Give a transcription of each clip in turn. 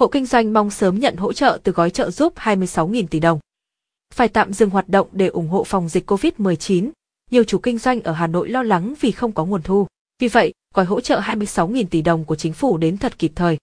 hộ kinh doanh mong sớm nhận hỗ trợ từ gói trợ giúp 26.000 tỷ đồng. Phải tạm dừng hoạt động để ủng hộ phòng dịch Covid-19, nhiều chủ kinh doanh ở Hà Nội lo lắng vì không có nguồn thu. Vì vậy, gói hỗ trợ 26.000 tỷ đồng của chính phủ đến thật kịp thời.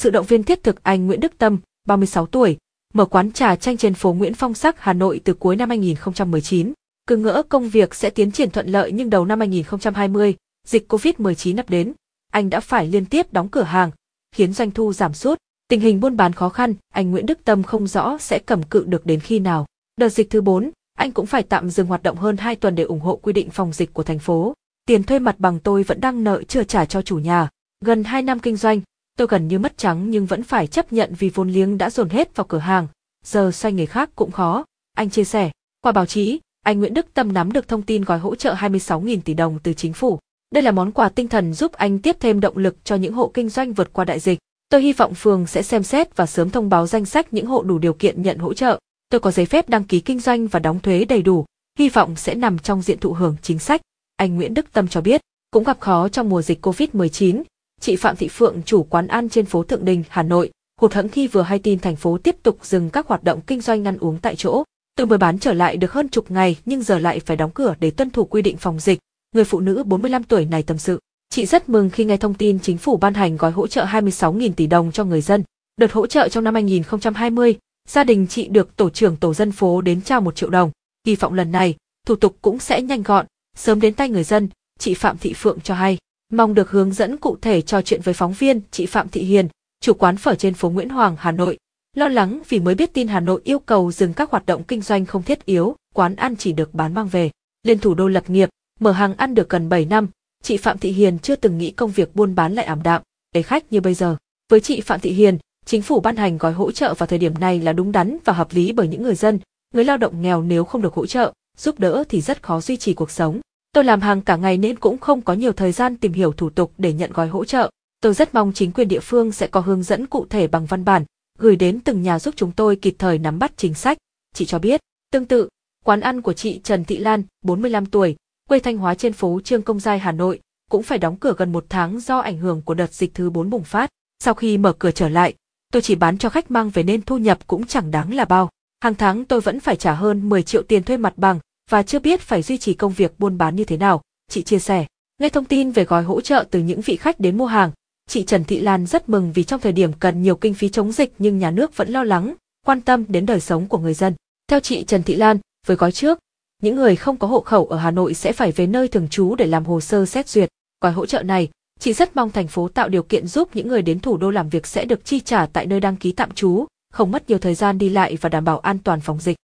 Sự động viên thiết thực anh Nguyễn Đức Tâm, 36 tuổi, mở quán trà chanh trên phố Nguyễn Phong Sắc, Hà Nội từ cuối năm 2019. Cứ ngỡ công việc sẽ tiến triển thuận lợi nhưng đầu năm 2020, dịch Covid-19 ập đến, anh đã phải liên tiếp đóng cửa hàng, khiến doanh thu giảm sút. Tình hình buôn bán khó khăn, anh Nguyễn Đức Tâm không rõ sẽ cầm cự được đến khi nào. Đợt dịch thứ 4, anh cũng phải tạm dừng hoạt động hơn 2 tuần để ủng hộ quy định phòng dịch của thành phố. Tiền thuê mặt bằng tôi vẫn đang nợ chưa trả cho chủ nhà. Gần 2 năm kinh doanh, tôi gần như mất trắng nhưng vẫn phải chấp nhận vì vốn liếng đã dồn hết vào cửa hàng. Giờ xoay nghề khác cũng khó, anh chia sẻ. Qua báo chí, anh Nguyễn Đức Tâm nắm được thông tin gói hỗ trợ 26.000 tỷ đồng từ chính phủ. Đây là món quà tinh thần giúp anh tiếp thêm động lực cho những hộ kinh doanh vượt qua đại dịch. Tôi hy vọng phường sẽ xem xét và sớm thông báo danh sách những hộ đủ điều kiện nhận hỗ trợ. Tôi có giấy phép đăng ký kinh doanh và đóng thuế đầy đủ, hy vọng sẽ nằm trong diện thụ hưởng chính sách, anh Nguyễn Đức Tâm cho biết. Cũng gặp khó trong mùa dịch Covid-19, chị Phạm Thị Phượng, chủ quán ăn trên phố Thượng Đình, Hà Nội, hụt hẫng khi vừa hay tin thành phố tiếp tục dừng các hoạt động kinh doanh ăn uống tại chỗ. Tôi mới bán trở lại được hơn chục ngày nhưng giờ lại phải đóng cửa để tuân thủ quy định phòng dịch, người phụ nữ 45 tuổi này tâm sự. Chị rất mừng khi nghe thông tin chính phủ ban hành gói hỗ trợ 26.000 tỷ đồng cho người dân. Đợt hỗ trợ trong năm 2020, gia đình chị được tổ trưởng tổ dân phố đến trao 1 triệu đồng. Hy vọng lần này, thủ tục cũng sẽ nhanh gọn, sớm đến tay người dân, chị Phạm Thị Phượng cho hay. Mong được hướng dẫn cụ thể. Trò chuyện với phóng viên, chị Phạm Thị Hiền, chủ quán phở trên phố Nguyễn Hoàng, Hà Nội, lo lắng vì mới biết tin Hà Nội yêu cầu dừng các hoạt động kinh doanh không thiết yếu, quán ăn chỉ được bán mang về. Lên thủ đô lập nghiệp, mở hàng ăn được gần 7 năm, chị Phạm Thị Hiền chưa từng nghĩ công việc buôn bán lại ảm đạm, để khách như bây giờ. Với chị Phạm Thị Hiền, chính phủ ban hành gói hỗ trợ vào thời điểm này là đúng đắn và hợp lý bởi những người dân, người lao động nghèo nếu không được hỗ trợ, giúp đỡ thì rất khó duy trì cuộc sống. Tôi làm hàng cả ngày nên cũng không có nhiều thời gian tìm hiểu thủ tục để nhận gói hỗ trợ. Tôi rất mong chính quyền địa phương sẽ có hướng dẫn cụ thể bằng văn bản, gửi đến từng nhà giúp chúng tôi kịp thời nắm bắt chính sách, chị cho biết. Tương tự, quán ăn của chị Trần Thị Lan, 45 tuổi, quê Thanh Hóa trên phố Trương Công Giai, Hà Nội, cũng phải đóng cửa gần 1 tháng do ảnh hưởng của đợt dịch thứ 4 bùng phát. Sau khi mở cửa trở lại, tôi chỉ bán cho khách mang về nên thu nhập cũng chẳng đáng là bao. Hàng tháng tôi vẫn phải trả hơn 10 triệu tiền thuê mặt bằng và chưa biết phải duy trì công việc buôn bán như thế nào, chị chia sẻ. Nghe thông tin về gói hỗ trợ từ những vị khách đến mua hàng, chị Trần Thị Lan rất mừng vì trong thời điểm cần nhiều kinh phí chống dịch nhưng nhà nước vẫn lo lắng, quan tâm đến đời sống của người dân. Theo chị Trần Thị Lan, với gói trước, những người không có hộ khẩu ở Hà Nội sẽ phải về nơi thường trú để làm hồ sơ xét duyệt. Gói hỗ trợ này, chị rất mong thành phố tạo điều kiện giúp những người đến thủ đô làm việc sẽ được chi trả tại nơi đăng ký tạm trú, không mất nhiều thời gian đi lại và đảm bảo an toàn phòng dịch.